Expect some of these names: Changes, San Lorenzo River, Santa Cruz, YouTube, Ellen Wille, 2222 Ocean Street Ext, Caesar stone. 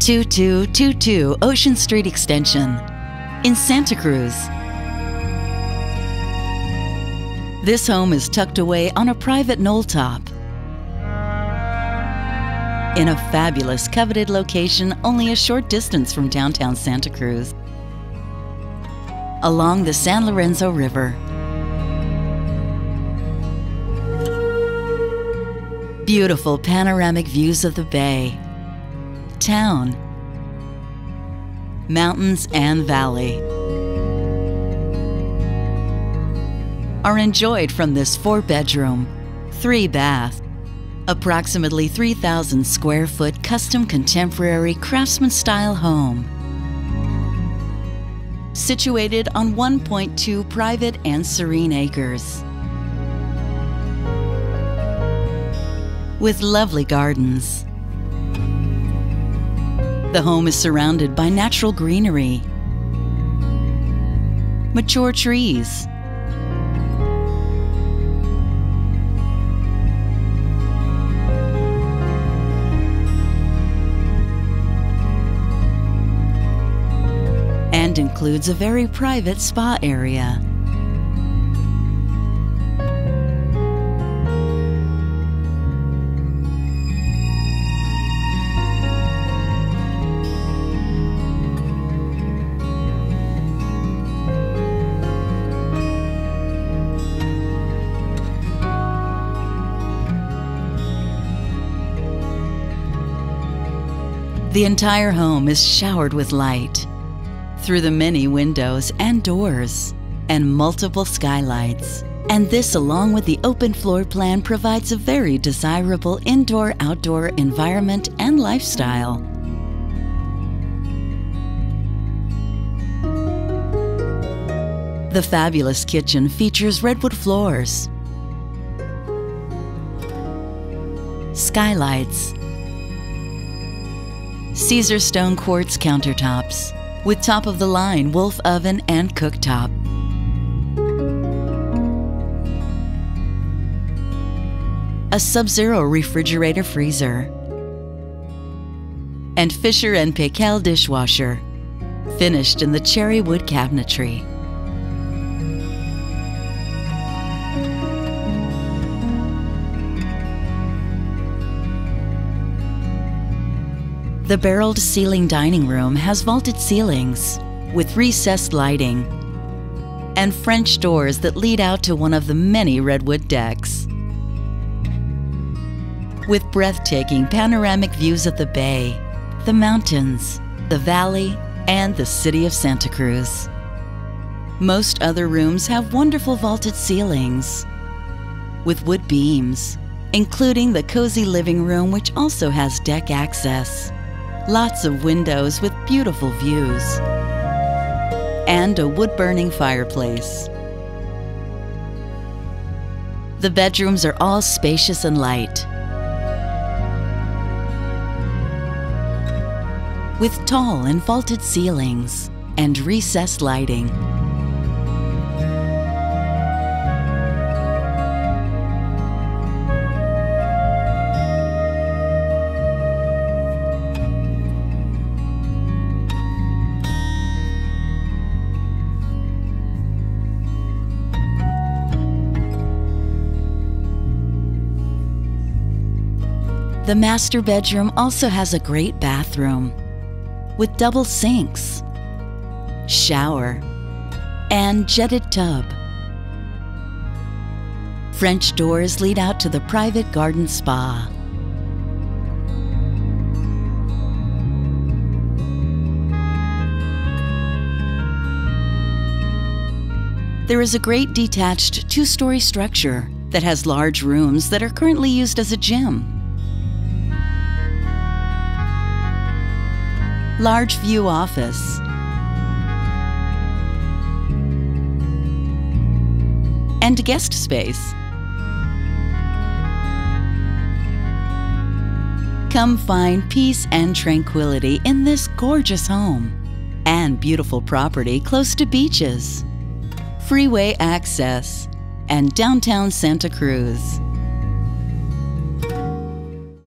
2222 Ocean Street Extension in Santa Cruz. This home is tucked away on a private knoll top in a fabulous coveted location only a short distance from downtown Santa Cruz along the San Lorenzo River. Beautiful panoramic views of the bay, town, mountains, and valley are enjoyed from this 4-bedroom, 3-bath, approximately 3,000 square foot custom contemporary craftsman style home, situated on 1.2 private and serene acres, with lovely gardens. The home is surrounded by natural greenery, mature trees, and includes a very private spa area. The entire home is showered with light through the many windows and doors and multiple skylights. And this, along with the open floor plan, provides a very desirable indoor-outdoor environment and lifestyle. The fabulous kitchen features redwood floors, skylights, Caesar stone quartz countertops with top-of-the-line Wolf oven and cooktop. A Sub-Zero refrigerator freezer and Fisher & Paykel dishwasher, finished in the cherry wood cabinetry. The barreled ceiling dining room has vaulted ceilings with recessed lighting and French doors that lead out to one of the many redwood decks, with breathtaking panoramic views of the bay, the mountains, the valley, and the city of Santa Cruz. Most other rooms have wonderful vaulted ceilings with wood beams, including the cozy living room, which also has deck access. Lots of windows with beautiful views and a wood-burning fireplace. The bedrooms are all spacious and light, with tall and vaulted ceilings and recessed lighting. The master bedroom also has a great bathroom with double sinks, shower, and jetted tub. French doors lead out to the private garden spa. There is a great detached 2-story structure that has large rooms that are currently used as a gym. Large view office, and guest space. Come find peace and tranquility in this gorgeous home and beautiful property close to beaches, freeway access, and downtown Santa Cruz.